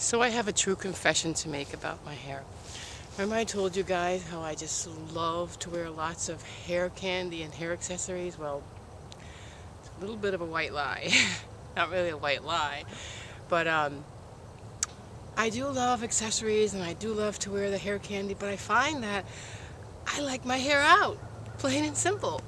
So I have a true confession to make about my hair. Remember I told you guys how I just love to wear lots of hair candy and hair accessories? Well, it's a little bit of a white lie. Not really a white lie, but I do love accessories and I do love to wear the hair candy, but I find that I like my hair out, plain and simple.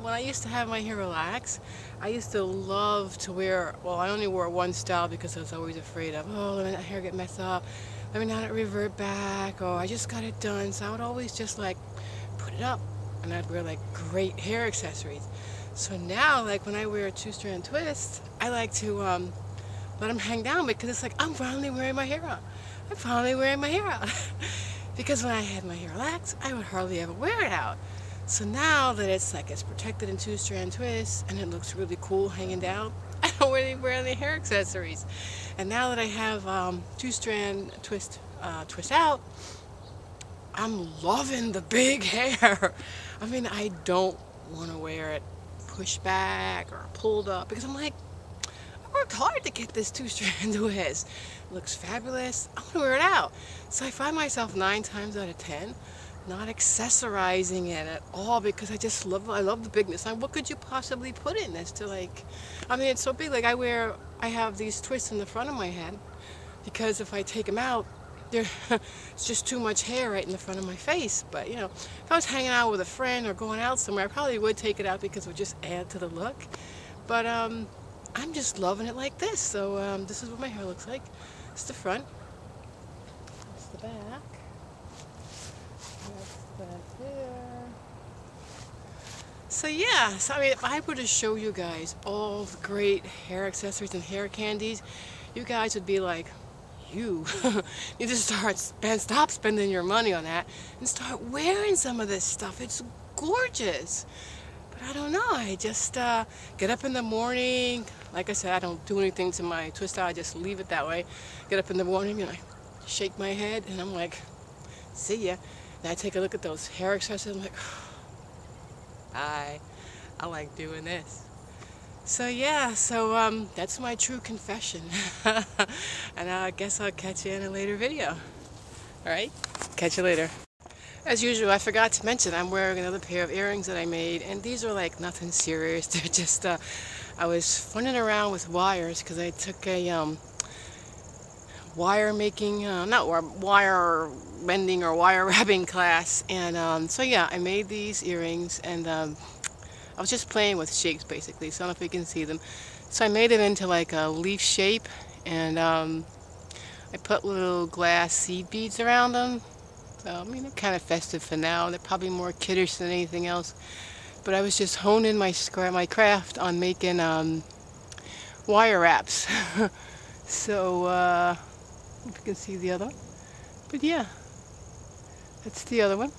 When I used to have my hair relaxed, I used to love to wear, well, I only wore one style because I was always afraid of, oh, let my hair get messed up, let me not revert back, oh, I just got it done. So I would always just like put it up and I'd wear like great hair accessories. So now, like when I wear a two-strand twist, I like to let them hang down because it's like, I'm finally wearing my hair out. I'm finally wearing my hair out. Because when I had my hair relaxed, I would hardly ever wear it out. So now that it's like it's protected in two-strand twists and it looks really cool hanging down, I don't really wear any hair accessories. And now that I have two-strand twist, twist out, I'm loving the big hair. I mean, I don't want to wear it pushed back or pulled up because I'm like, I worked hard to get this two-strand twist. It looks fabulous. I'm gonna wear it out. So I find myself 9 times out of 10 not accessorizing it at all because I just love, I love the bigness. Now, what could you possibly put in this to like, I mean, it's so big. Like I have these twists in the front of my head because if I take them out, it's just too much hair right in the front of my face. But you know, if I was hanging out with a friend or going out somewhere, I probably would take it out because it would just add to the look. But I'm just loving it like this. So this is what my hair looks like. It's the front. It's the back. That's the back there. So yeah, so I mean, if I were to show you guys all the great hair accessories and hair candies, you guys would be like, you need to stop spending your money on that and start wearing some of this stuff. It's gorgeous. But I don't know, I just get up in the morning. Like I said, I don't do anything to my twist out, I just leave it that way. Get up in the morning and I shake my head and I'm like, see ya. And I take a look at those hair accessories and I'm like, I like doing this. So yeah, so that's my true confession. And I guess I'll catch you in a later video. Alright, catch you later. As usual, I forgot to mention I'm wearing another pair of earrings that I made, and these are like nothing serious. They're just, I was funning around with wires because I took a wire making, not wire bending or wire wrapping class, and so yeah, I made these earrings, and I was just playing with shapes basically, so I don't know if you can see them. So I made it into like a leaf shape, and I put little glass seed beads around them. So I mean, they're kind of festive for now. They're probably more kiddish than anything else. But I was just honing my craft on making wire wraps. So if you can see the other one. But yeah, that's the other one.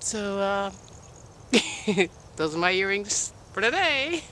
So those are my earrings for today.